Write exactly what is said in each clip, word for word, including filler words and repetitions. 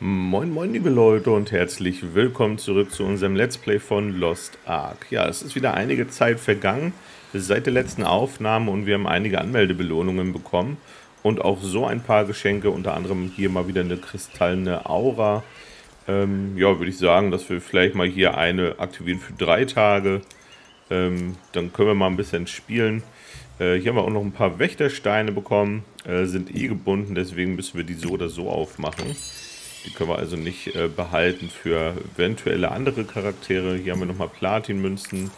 Moin moin liebe Leute und herzlich willkommen zurück zu unserem Let's Play von Lost Ark. Ja, es ist wieder einige Zeit vergangen seit der letzten Aufnahme und wir haben einige Anmeldebelohnungen bekommen und auch so ein paar Geschenke, unter anderem hier mal wieder eine kristallene Aura. Ähm, ja, würde ich sagen, dass wir vielleicht mal hier eine aktivieren für drei Tage. Ähm, dann können wir mal ein bisschen spielen. Äh, hier haben wir auch noch ein paar Wächtersteine bekommen, äh, sind eh gebunden, deswegen müssen wir die so oder so aufmachen. Die können wir also nicht äh, behalten für eventuelle andere Charaktere. Hier haben wir nochmal Platinmünzen.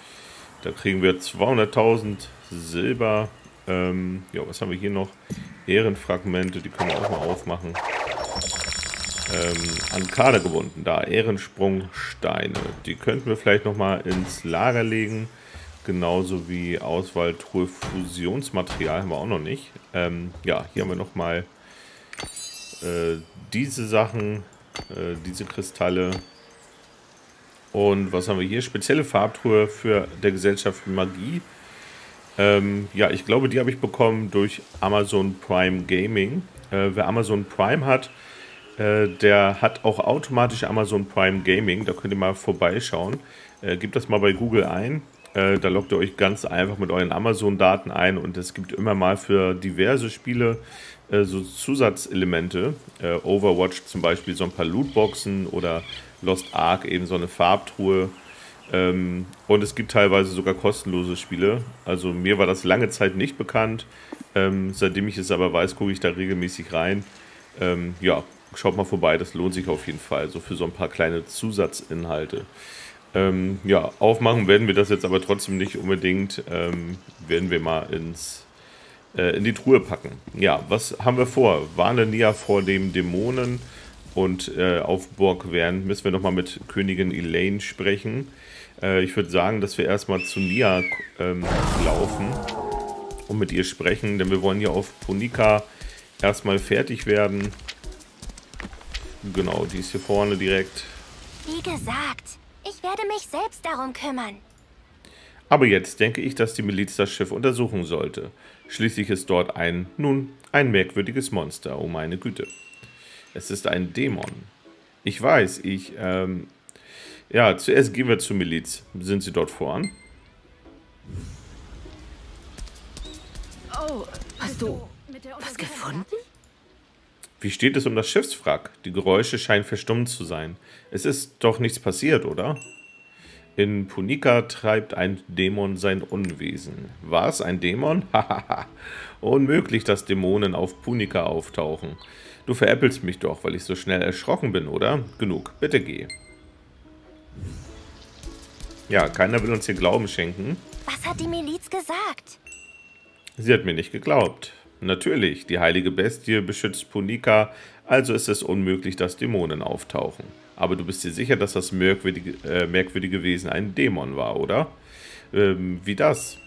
Da kriegen wir zweihunderttausend Silber. Ähm, ja, was haben wir hier noch? Ehrenfragmente, die können wir auch mal aufmachen. Ähm, an Kader gebunden, da. Ehrensprungsteine. Die könnten wir vielleicht nochmal ins Lager legen. Genauso wie Auswahl Truhe Fusionsmaterial haben wir auch noch nicht. Ähm, ja, hier haben wir nochmal Äh, diese Sachen, äh, diese Kristalle. Und was haben wir hier? Spezielle Farbtruhe für der Gesellschaft für Magie. Ähm, ja, ich glaube, die habe ich bekommen durch Amazon Prime Gaming. Äh, wer Amazon Prime hat, äh, der hat auch automatisch Amazon Prime Gaming. Da könnt ihr mal vorbeischauen. Äh, gebt das mal bei Google ein. Äh, da loggt ihr euch ganz einfach mit euren Amazon-Daten ein. Und es gibt immer mal für diverse Spiele so Zusatzelemente, äh, Overwatch zum Beispiel so ein paar Lootboxen oder Lost Ark eben so eine Farbtruhe, ähm, und es gibt teilweise sogar kostenlose Spiele, also mir war das lange Zeit nicht bekannt, ähm, seitdem ich es aber weiß, gucke ich da regelmäßig rein, ähm, ja, schaut mal vorbei, das lohnt sich auf jeden Fall, so für so ein paar kleine Zusatzinhalte. Ähm, ja, aufmachen werden wir das jetzt aber trotzdem nicht unbedingt, ähm, werden wir mal ins in die Truhe packen. Ja, was haben wir vor? Warne Nia vor dem Dämonen und äh, auf Burg werden müssen wir nochmal mit Königin Elaine sprechen. Äh, ich würde sagen, dass wir erstmal zu Nia ähm, laufen und mit ihr sprechen, denn wir wollen hier auf Punika erstmal fertig werden. Genau, die ist hier vorne direkt. Wie gesagt, ich werde mich selbst darum kümmern. Aber jetzt denke ich, dass die Miliz das Schiff untersuchen sollte. Schließlich ist dort ein, nun, ein merkwürdiges Monster, oh meine Güte. Es ist ein Dämon. Ich weiß, ich, ähm, ja, zuerst gehen wir zur Miliz. Sind Sie dort voran? Oh, hast du was gefunden? Wie steht es um das Schiffswrack? Die Geräusche scheinen verstummt zu sein. Es ist doch nichts passiert, oder? In Punika treibt ein Dämon sein Unwesen. War es ein Dämon? Hahaha. Unmöglich, dass Dämonen auf Punika auftauchen. Du veräppelst mich doch, weil ich so schnell erschrocken bin, oder? Genug, bitte geh. Ja, keiner will uns hier Glauben schenken. Was hat die Miliz gesagt? Sie hat mir nicht geglaubt. Natürlich, die heilige Bestie beschützt Punika, also ist es unmöglich, dass Dämonen auftauchen. Aber du bist dir sicher, dass das merkwürdige, äh, merkwürdige Wesen ein Dämon war, oder? Ähm, wie das?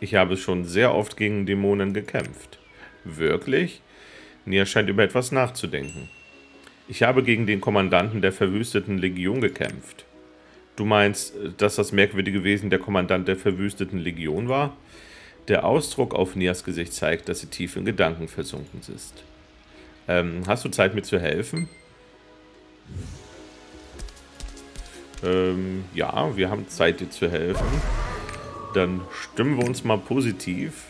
Ich habe schon sehr oft gegen Dämonen gekämpft. Wirklich? Nia scheint über etwas nachzudenken. Ich habe gegen den Kommandanten der verwüsteten Legion gekämpft. Du meinst, dass das merkwürdige Wesen der Kommandant der verwüsteten Legion war? Der Ausdruck auf Nias Gesicht zeigt, dass sie tief in Gedanken versunken ist. Ähm, hast du Zeit, mir zu helfen? Ähm, ja, wir haben Zeit, dir zu helfen. Dann stimmen wir uns mal positiv.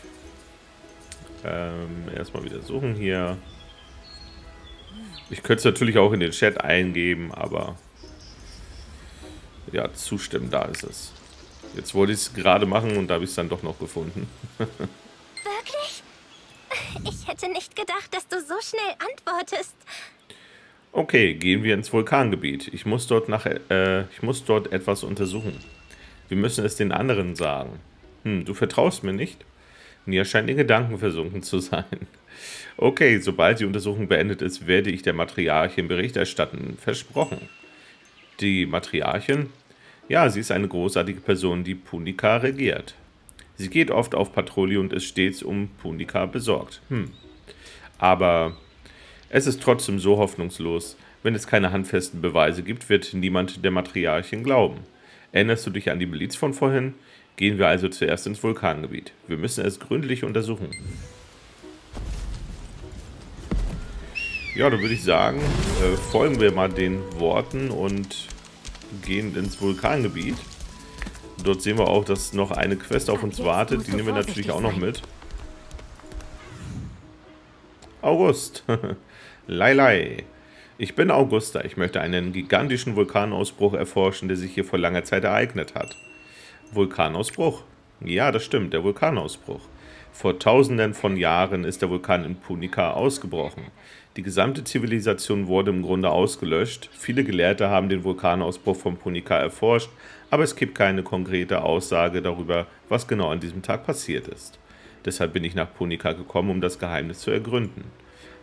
Ähm, erstmal wieder suchen hier. Ich könnte es natürlich auch in den Chat eingeben, aber ja, zustimmen, da ist es. Jetzt wollte ich es gerade machen und da habe ich es dann doch noch gefunden. Wirklich? Ich hätte nicht gedacht, dass du so schnell antwortest. Okay, gehen wir ins Vulkangebiet. Ich muss dort nach, äh, ich muss dort etwas untersuchen. Wir müssen es den anderen sagen. Hm, du vertraust mir nicht? Nia scheint in Gedanken versunken zu sein. Okay, sobald die Untersuchung beendet ist, werde ich der Matriarchin Bericht erstatten. Versprochen. Die Matriarchin? Ja, sie ist eine großartige Person, die Punika regiert. Sie geht oft auf Patrouille und ist stets um Punika besorgt. Hm. Aber Es ist trotzdem so hoffnungslos. Wenn es keine handfesten Beweise gibt, wird niemand der Matriarchen glauben. Erinnerst du dich an die Miliz von vorhin? Gehen wir also zuerst ins Vulkangebiet. Wir müssen es gründlich untersuchen. Ja, dann würde ich sagen, äh, folgen wir mal den Worten und gehen ins Vulkangebiet. Dort sehen wir auch, dass noch eine Quest auf uns wartet. Die nehmen wir natürlich auch noch mit. August. Lai Lai. Ich bin Augusta. Ich möchte einen gigantischen Vulkanausbruch erforschen, der sich hier vor langer Zeit ereignet hat. Vulkanausbruch? Ja, das stimmt, der Vulkanausbruch. Vor tausenden von Jahren ist der Vulkan in Punika ausgebrochen. Die gesamte Zivilisation wurde im Grunde ausgelöscht. Viele Gelehrte haben den Vulkanausbruch von Punika erforscht, aber es gibt keine konkrete Aussage darüber, was genau an diesem Tag passiert ist. Deshalb bin ich nach Punika gekommen, um das Geheimnis zu ergründen.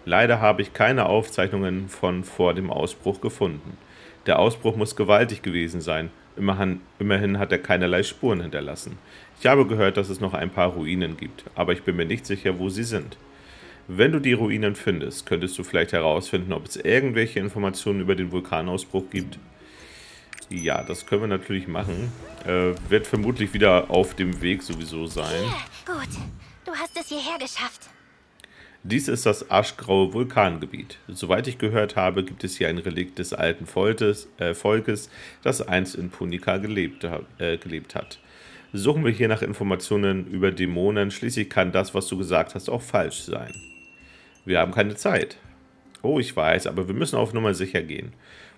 Leider habe ich keine Aufzeichnungen von vor dem Ausbruch gefunden. Der Ausbruch muss gewaltig gewesen sein. Immerhin hat er keinerlei Spuren hinterlassen. Ich habe gehört, dass es noch ein paar Ruinen gibt, aber ich bin mir nicht sicher, wo sie sind. Wenn du die Ruinen findest, könntest du vielleicht herausfinden, ob es irgendwelche Informationen über den Vulkanausbruch gibt. Ja, das können wir natürlich machen. Äh, wird vermutlich wieder auf dem Weg sowieso sein. Hier, gut, du hast es hierher geschafft. Dies ist das aschgraue Vulkangebiet. Soweit ich gehört habe, gibt es hier ein Relikt des alten Volkes, äh, Volkes das einst in Punika gelebt, äh, gelebt hat. Suchen wir hier nach Informationen über Dämonen. Schließlich kann das, was du gesagt hast, auch falsch sein. Wir haben keine Zeit. Oh, ich weiß, aber wir müssen auf Nummer sicher gehen.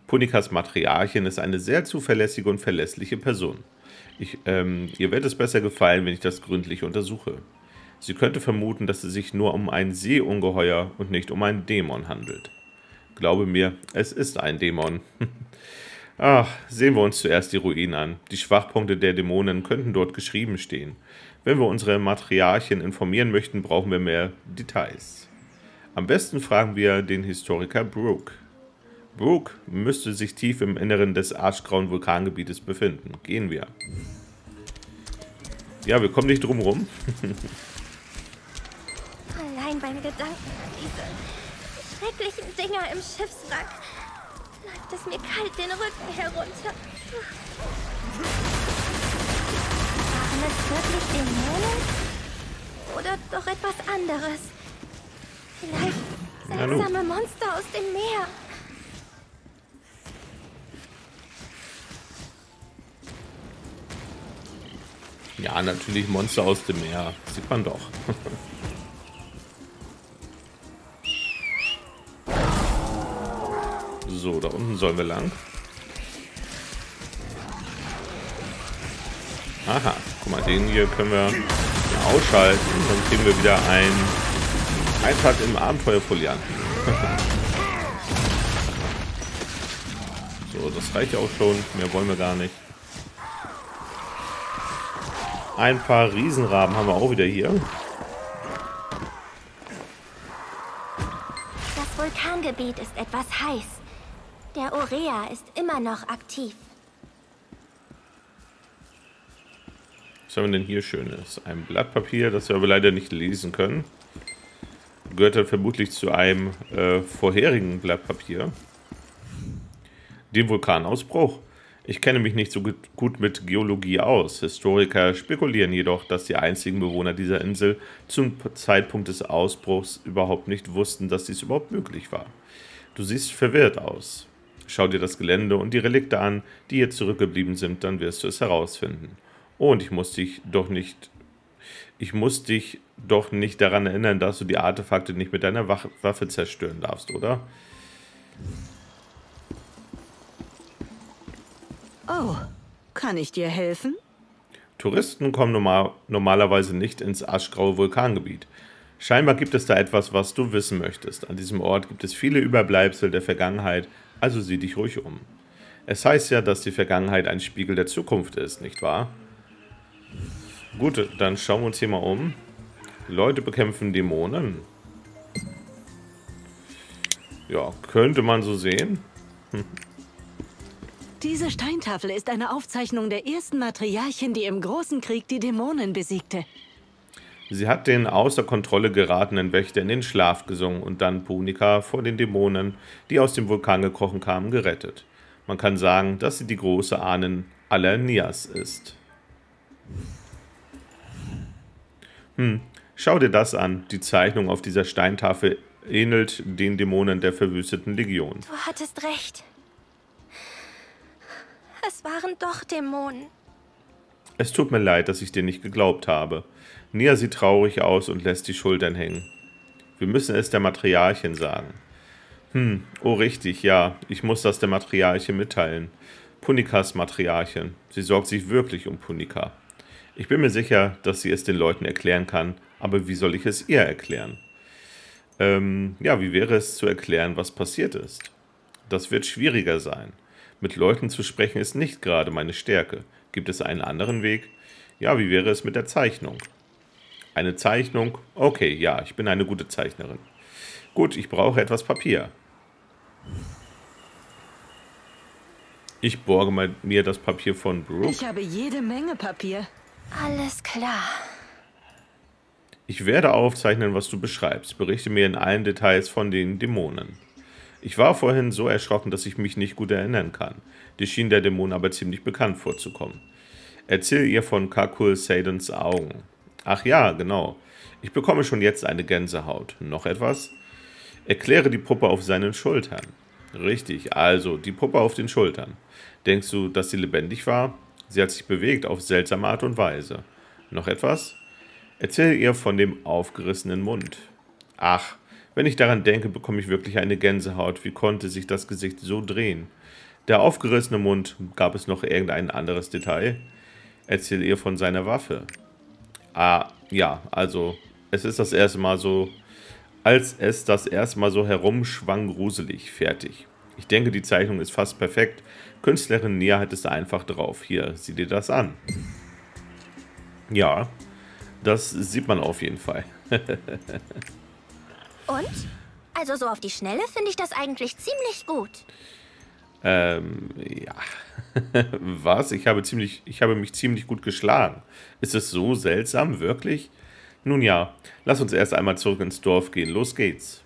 Punikas Matriarchin ist eine sehr zuverlässige und verlässliche Person. Ich, ähm, ihr wird es besser gefallen, wenn ich das gründlich untersuche. Sie könnte vermuten, dass es sich nur um ein Seeungeheuer und nicht um einen Dämon handelt. Glaube mir, es ist ein Dämon. Ach, sehen wir uns zuerst die Ruinen an. Die Schwachpunkte der Dämonen könnten dort geschrieben stehen. Wenn wir unsere Matriarchin informieren möchten, brauchen wir mehr Details. Am besten fragen wir den Historiker Brooke. Brooke müsste sich tief im Inneren des aschgrauen Vulkangebietes befinden. Gehen wir. Ja, wir kommen nicht drum rum. Meine Gedanken an diese schrecklichen Dinger im Schiffswrack. Läuft es mir kalt den Rücken herunter. Waren es wirklich Dämonen? Oder doch etwas anderes? Vielleicht seltsame Monster aus dem Meer. Ja, natürlich Monster aus dem Meer. Sieht man doch. So, da unten sollen wir lang. Aha, guck mal, den hier können wir ausschalten. Dann kriegen wir wieder ein Eintrag im Abenteuerfolianten. So, das reicht auch schon. Mehr wollen wir gar nicht. Ein paar Riesenraben haben wir auch wieder hier. Das Vulkangebiet ist etwas heiß. Der Orea ist immer noch aktiv. Was haben wir denn hier Schönes? Ein Blatt Papier, das wir aber leider nicht lesen können. Gehört dann vermutlich zu einem äh, vorherigen Blatt Papier. Dem Vulkanausbruch. Ich kenne mich nicht so gut mit Geologie aus. Historiker spekulieren jedoch, dass die einzigen Bewohner dieser Insel zum Zeitpunkt des Ausbruchs überhaupt nicht wussten, dass dies überhaupt möglich war. Du siehst verwirrt aus. Schau dir das Gelände und die Relikte an, die hier zurückgeblieben sind, dann wirst du es herausfinden. Oh, und ich muss dich doch nicht, ich muss dich doch nicht daran erinnern, dass du die Artefakte nicht mit deiner Waffe zerstören darfst, oder? Oh, kann ich dir helfen? Touristen kommen normal, normalerweise nicht ins aschgraue Vulkangebiet. Scheinbar gibt es da etwas, was du wissen möchtest. An diesem Ort gibt es viele Überbleibsel der Vergangenheit, also sieh dich ruhig um. Es heißt ja, dass die Vergangenheit ein Spiegel der Zukunft ist, nicht wahr? Gut, dann schauen wir uns hier mal um. Leute bekämpfen Dämonen. Ja, könnte man so sehen. Hm. Diese Steintafel ist eine Aufzeichnung der ersten Matriarchin, die im Großen Krieg die Dämonen besiegte. Sie hat den außer Kontrolle geratenen Wächter in den Schlaf gesungen und dann Punika vor den Dämonen, die aus dem Vulkan gekrochen kamen, gerettet. Man kann sagen, dass sie die große Ahnen aller Nias ist. Hm, schau dir das an. Die Zeichnung auf dieser Steintafel ähnelt den Dämonen der verwüsteten Legion. Du hattest recht. Es waren doch Dämonen. Es tut mir leid, dass ich dir nicht geglaubt habe. Nia sieht traurig aus und lässt die Schultern hängen. Wir müssen es der Matriarchin sagen. Hm, oh richtig, ja, ich muss das der Matriarchin mitteilen. Punikas Matriarchin. Sie sorgt sich wirklich um Punika. Ich bin mir sicher, dass sie es den Leuten erklären kann, aber wie soll ich es ihr erklären? Ähm, ja, wie wäre es zu erklären, was passiert ist? Das wird schwieriger sein. Mit Leuten zu sprechen ist nicht gerade meine Stärke. Gibt es einen anderen Weg? Ja, wie wäre es mit der Zeichnung? Eine Zeichnung? Okay, ja, ich bin eine gute Zeichnerin. Gut, ich brauche etwas Papier. Ich borge mal mir das Papier von Brooke. Ich habe jede Menge Papier. Alles klar. Ich werde aufzeichnen, was du beschreibst. Berichte mir in allen Details von den Dämonen. Ich war vorhin so erschrocken, dass ich mich nicht gut erinnern kann. Dir schien der Dämon aber ziemlich bekannt vorzukommen. Erzähl ihr von Kakul Saydens Augen. Ach ja, genau. Ich bekomme schon jetzt eine Gänsehaut. Noch etwas? Erkläre die Puppe auf seinen Schultern. Richtig, also die Puppe auf den Schultern. Denkst du, dass sie lebendig war? Sie hat sich bewegt auf seltsame Art und Weise. Noch etwas? Erzähl ihr von dem aufgerissenen Mund. Ach, wenn ich daran denke, bekomme ich wirklich eine Gänsehaut. Wie konnte sich das Gesicht so drehen? Der aufgerissene Mund, gab es noch irgendein anderes Detail? Erzähl ihr von seiner Waffe. Ah, ja, also, es ist das erste Mal so, als es das erste Mal so herumschwang, gruselig, fertig. Ich denke, die Zeichnung ist fast perfekt. Künstlerin Nia hat es einfach drauf. Hier, sieh dir das an. Ja, das sieht man auf jeden Fall. Und? Also so auf die Schnelle finde ich das eigentlich ziemlich gut. Ähm, ja. Was? Ich habe, ziemlich, ich habe mich ziemlich gut geschlagen. Ist es so seltsam, wirklich? Nun ja, lass uns erst einmal zurück ins Dorf gehen. Los geht's.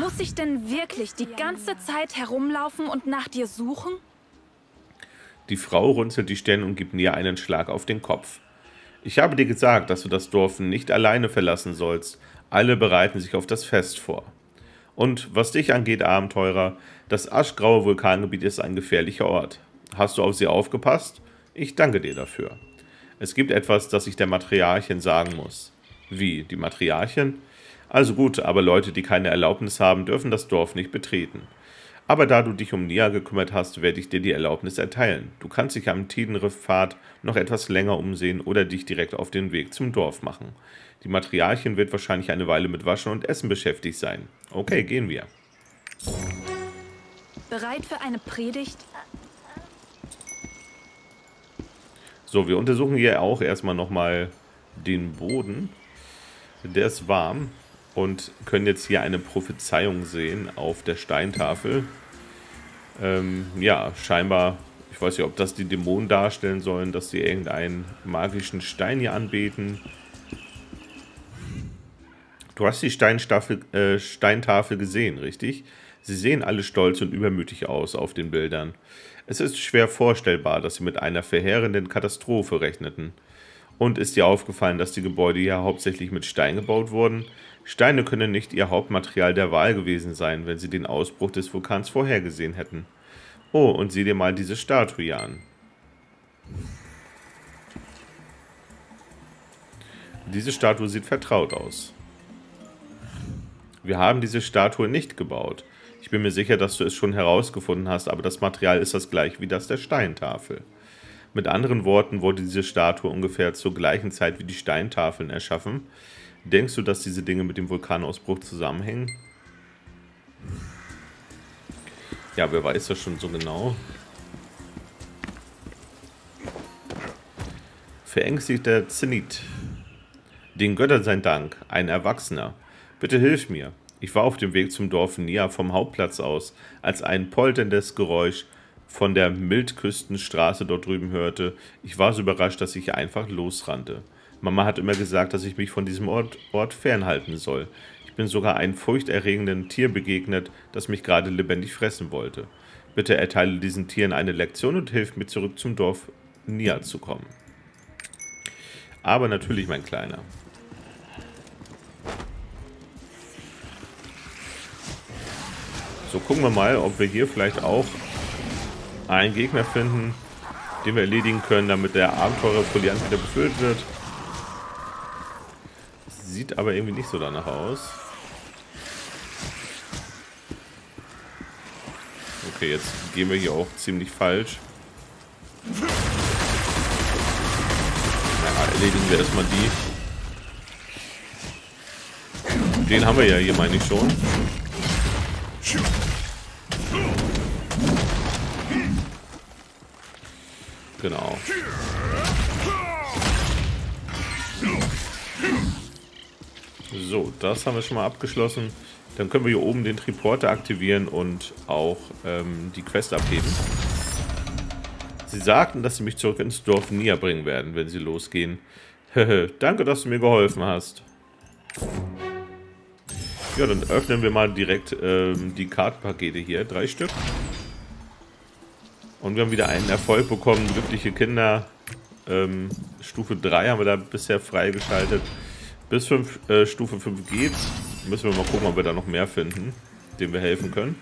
Muss ich denn wirklich die ganze Zeit herumlaufen und nach dir suchen? Die Frau runzelt die Stirn und gibt Nia einen Schlag auf den Kopf. Ich habe dir gesagt, dass du das Dorf nicht alleine verlassen sollst. Alle bereiten sich auf das Fest vor. Und was dich angeht, Abenteurer, das aschgraue Vulkangebiet ist ein gefährlicher Ort. Hast du auf sie aufgepasst? Ich danke dir dafür. Es gibt etwas, das ich der Matriarchin sagen muss. Wie, die Matriarchin? Also gut, aber Leute, die keine Erlaubnis haben, dürfen das Dorf nicht betreten. Aber da du dich um Nia gekümmert hast, werde ich dir die Erlaubnis erteilen. Du kannst dich am Tidenriffpfad noch etwas länger umsehen oder dich direkt auf den Weg zum Dorf machen. Die Matriarchin wird wahrscheinlich eine Weile mit Waschen und Essen beschäftigt sein. Okay, gehen wir. Bereit für eine Predigt? So, wir untersuchen hier auch erstmal nochmal den Boden. Der ist warm. Und können jetzt hier eine Prophezeiung sehen auf der Steintafel. Ähm, ja, scheinbar, ich weiß nicht, ob das die Dämonen darstellen sollen, dass sie irgendeinen magischen Stein hier anbeten. Du hast die Steinstaffel, äh, Steintafel gesehen, richtig? Sie sehen alle stolz und übermütig aus auf den Bildern. Es ist schwer vorstellbar, dass sie mit einer verheerenden Katastrophe rechneten. Und ist dir aufgefallen, dass die Gebäude hier hauptsächlich mit Stein gebaut wurden? Steine können nicht ihr Hauptmaterial der Wahl gewesen sein, wenn sie den Ausbruch des Vulkans vorhergesehen hätten. Oh, und sieh dir mal diese Statue hier an. Diese Statue sieht vertraut aus. Wir haben diese Statue nicht gebaut. Ich bin mir sicher, dass du es schon herausgefunden hast, aber das Material ist das gleiche wie das der Steintafel. Mit anderen Worten wurde diese Statue ungefähr zur gleichen Zeit wie die Steintafeln erschaffen. Denkst du, dass diese Dinge mit dem Vulkanausbruch zusammenhängen? Ja, wer weiß das schon so genau? Verängstigter Zenit. Den Göttern sei Dank, ein Erwachsener. Bitte hilf mir. Ich war auf dem Weg zum Dorf Nia vom Hauptplatz aus, als ein polterndes Geräusch von der Mildküstenstraße dort drüben hörte. Ich war so überrascht, dass ich einfach losrannte. Mama hat immer gesagt, dass ich mich von diesem Ort, Ort fernhalten soll. Ich bin sogar einem furchterregenden Tier begegnet, das mich gerade lebendig fressen wollte. Bitte erteile diesen Tieren eine Lektion und hilf mir, zurück zum Dorf Nia zu kommen. Aber natürlich, mein Kleiner. So, gucken wir mal, ob wir hier vielleicht auch einen Gegner finden, den wir erledigen können, damit der Abenteurer-Foliant wieder befüllt wird. Sieht aber irgendwie nicht so danach aus. Okay, jetzt gehen wir hier auch ziemlich falsch. Naja, erledigen wir erstmal die. Den haben wir ja hier, meine ich schon. Genau. So, das haben wir schon mal abgeschlossen. Dann können wir hier oben den Triporter aktivieren und auch ähm, die Quest abgeben. Sie sagten, dass sie mich zurück ins Dorf Nia bringen werden, wenn sie losgehen. Danke, dass du mir geholfen hast. Ja, dann öffnen wir mal direkt ähm, die Kartenpakete hier. Drei Stück. Und wir haben wieder einen Erfolg bekommen. Glückliche Kinder. Ähm, Stufe drei haben wir da bisher freigeschaltet. Bis fünf, äh, Stufe fünf geht's. Müssen wir mal gucken, ob wir da noch mehr finden, dem wir helfen können.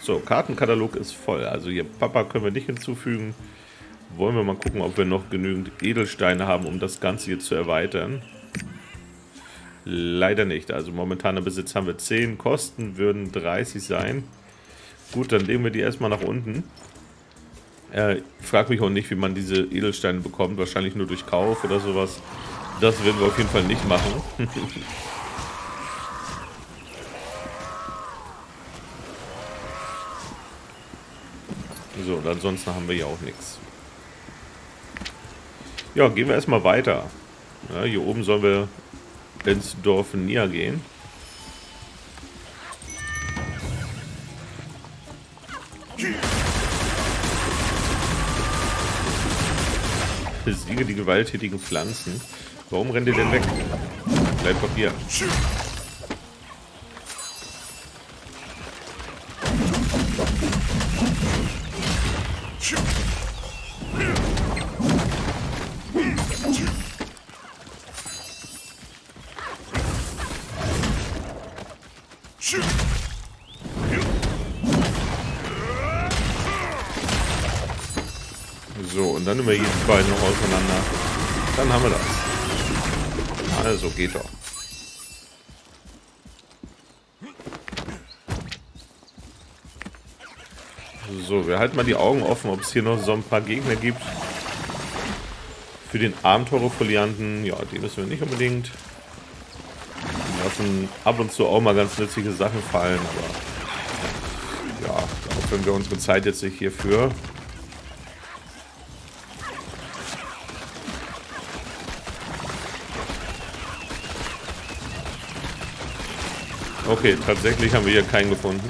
So, Kartenkatalog ist voll. Also hier Papa können wir nicht hinzufügen. Wollen wir mal gucken, ob wir noch genügend Edelsteine haben, um das Ganze hier zu erweitern. Leider nicht. Also momentaner Besitz haben wir zehn. Kosten würden dreißig sein. Gut, dann legen wir die erstmal nach unten. Äh, frag mich auch nicht, wie man diese Edelsteine bekommt. Wahrscheinlich nur durch Kauf oder sowas. Das werden wir auf jeden Fall nicht machen. So, und ansonsten haben wir ja auch nichts. Ja, gehen wir erstmal weiter. Ja, hier oben sollen wir ins Dorf Nia gehen. Besiege die gewalttätigen Pflanzen. Warum rennt ihr denn weg? Bleib doch hier. So, und dann nehmen wir jeden Fall noch auseinander. Dann haben wir das. Also, geht doch. So, wir halten mal die Augen offen, ob es hier noch so ein paar Gegner gibt. Für den Abenteurer-Folianten, ja, die müssen wir nicht unbedingt. Wir lassen ab und zu auch mal ganz nützliche Sachen fallen, aber ja, auch wenn wir unsere Zeit jetzt nicht hierfür. Okay, tatsächlich haben wir hier keinen gefunden.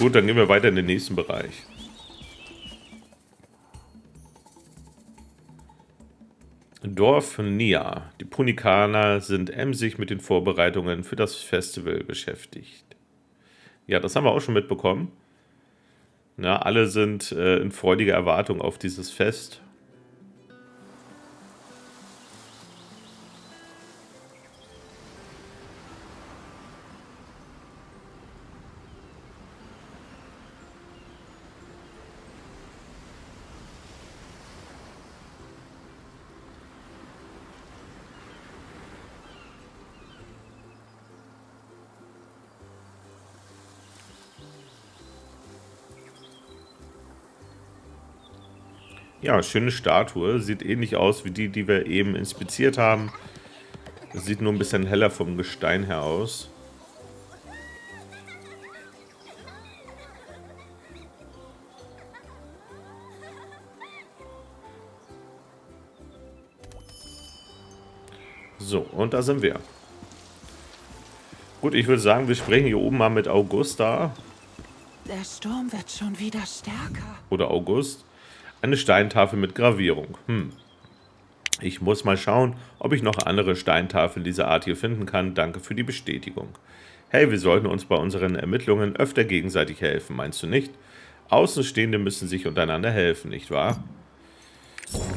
Gut, dann gehen wir weiter in den nächsten Bereich. Dorf Nia. Die Punikaner sind emsig mit den Vorbereitungen für das Festival beschäftigt. Ja, das haben wir auch schon mitbekommen. Na, alle sind äh, in freudiger Erwartung auf dieses Fest. Ja, schöne Statue. Sieht ähnlich aus wie die, die wir eben inspiziert haben. Sieht nur ein bisschen heller vom Gestein her aus. So, und da sind wir. Gut, ich würde sagen, wir sprechen hier oben mal mit Augusta. Der Sturm wird schon wieder stärker. Oder August. Eine Steintafel mit Gravierung. Hm. Ich muss mal schauen, ob ich noch andere Steintafeln dieser Art hier finden kann. Danke für die Bestätigung. Hey, wir sollten uns bei unseren Ermittlungen öfter gegenseitig helfen, meinst du nicht? Außenstehende müssen sich untereinander helfen, nicht wahr?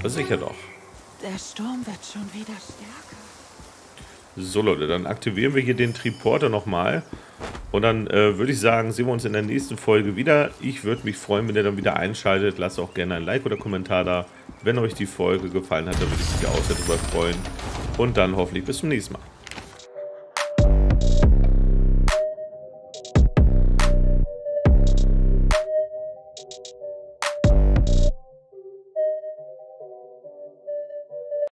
Das sicher doch. Der Sturm wird schon wieder stärker. So Leute, dann aktivieren wir hier den Triporter nochmal. Und dann äh, würde ich sagen, sehen wir uns in der nächsten Folge wieder. Ich würde mich freuen, wenn ihr dann wieder einschaltet. Lasst auch gerne ein Like oder Kommentar da. Wenn euch die Folge gefallen hat, dann würde ich mich auch darüber freuen. Und dann hoffentlich bis zum nächsten Mal.